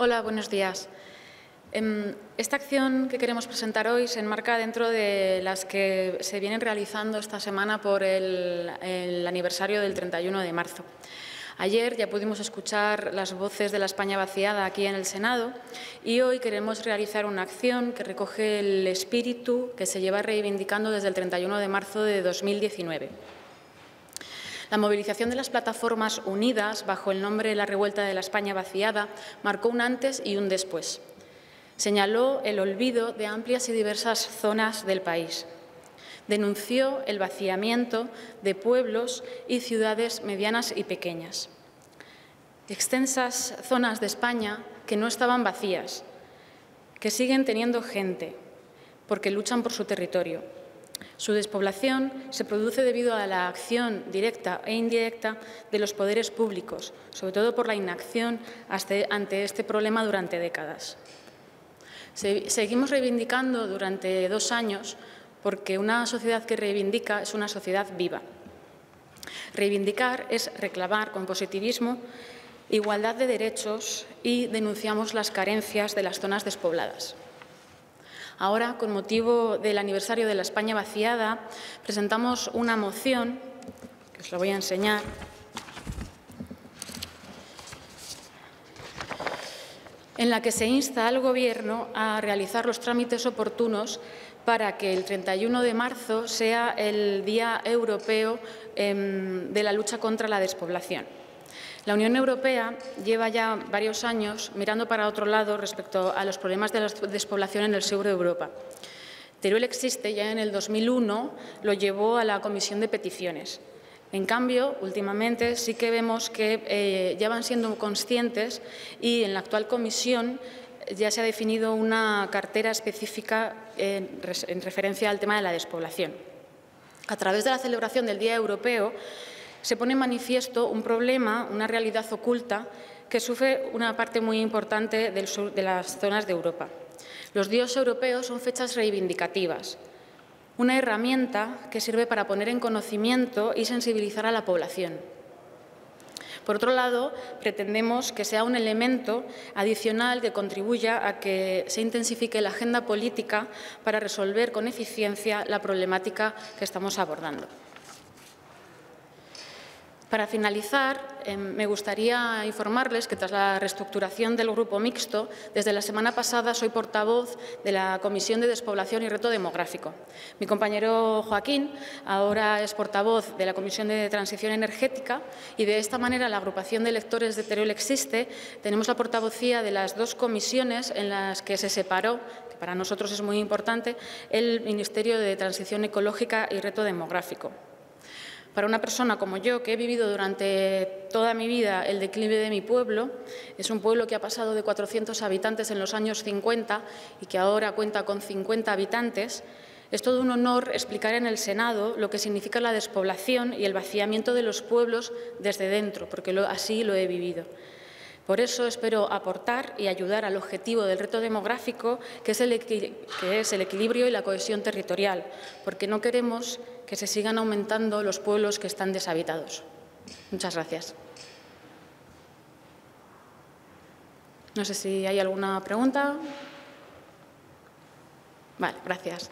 Hola, buenos días. Esta acción que queremos presentar hoy se enmarca dentro de las que se vienen realizando esta semana por el aniversario del 31 de marzo. Ayer ya pudimos escuchar las voces de la España vaciada aquí en el Senado y hoy queremos realizar una acción que recoge el espíritu que se lleva reivindicando desde el 31 de marzo de 2019. La movilización de las plataformas unidas bajo el nombre de la Revuelta de la España Vaciada marcó un antes y un después. Señaló el olvido de amplias y diversas zonas del país. Denunció el vaciamiento de pueblos y ciudades medianas y pequeñas. Extensas zonas de España que no estaban vacías, que siguen teniendo gente, porque luchan por su territorio. Su despoblación se produce debido a la acción directa e indirecta de los poderes públicos, sobre todo por la inacción ante este problema durante décadas. Seguimos reivindicando durante 2 años porque una sociedad que reivindica es una sociedad viva. Reivindicar es reclamar con positivismo igualdad de derechos y denunciamos las carencias de las zonas despobladas. Ahora, con motivo del aniversario de la España vaciada, presentamos una moción, que os la voy a enseñar, en la que se insta al Gobierno a realizar los trámites oportunos para que el 31 de marzo sea el Día Europeo de la lucha contra la despoblación. La Unión Europea lleva ya varios años mirando para otro lado respecto a los problemas de la despoblación en el sur de Europa. Teruel Existe ya en el 2001 lo llevó a la Comisión de Peticiones. En cambio, últimamente sí que vemos que ya van siendo conscientes y en la actual comisión ya se ha definido una cartera específica en referencia al tema de la despoblación. A través de la celebración del Día Europeo, se pone en manifiesto un problema, una realidad oculta, que sufre una parte muy importante del sur de las zonas de Europa. Los días europeos son fechas reivindicativas, una herramienta que sirve para poner en conocimiento y sensibilizar a la población. Por otro lado, pretendemos que sea un elemento adicional que contribuya a que se intensifique la agenda política para resolver con eficiencia la problemática que estamos abordando. Para finalizar, me gustaría informarles que tras la reestructuración del Grupo Mixto, desde la semana pasada soy portavoz de la Comisión de Despoblación y Reto Demográfico. Mi compañero Joaquín ahora es portavoz de la Comisión de Transición Energética y de esta manera la agrupación de electores de Teruel Existe tenemos la portavocía de las 2 comisiones en las que se separó, que para nosotros es muy importante, el Ministerio de Transición Ecológica y Reto Demográfico. Para una persona como yo, que he vivido durante toda mi vida el declive de mi pueblo, es un pueblo que ha pasado de 400 habitantes en los años 50 y que ahora cuenta con 50 habitantes, es todo un honor explicar en el Senado lo que significa la despoblación y el vaciamiento de los pueblos desde dentro, porque así lo he vivido. Por eso espero aportar y ayudar al objetivo del reto demográfico, que es el equilibrio y la cohesión territorial, porque no queremos que se sigan aumentando los pueblos que están deshabitados. Muchas gracias. No sé si hay alguna pregunta. Vale, gracias.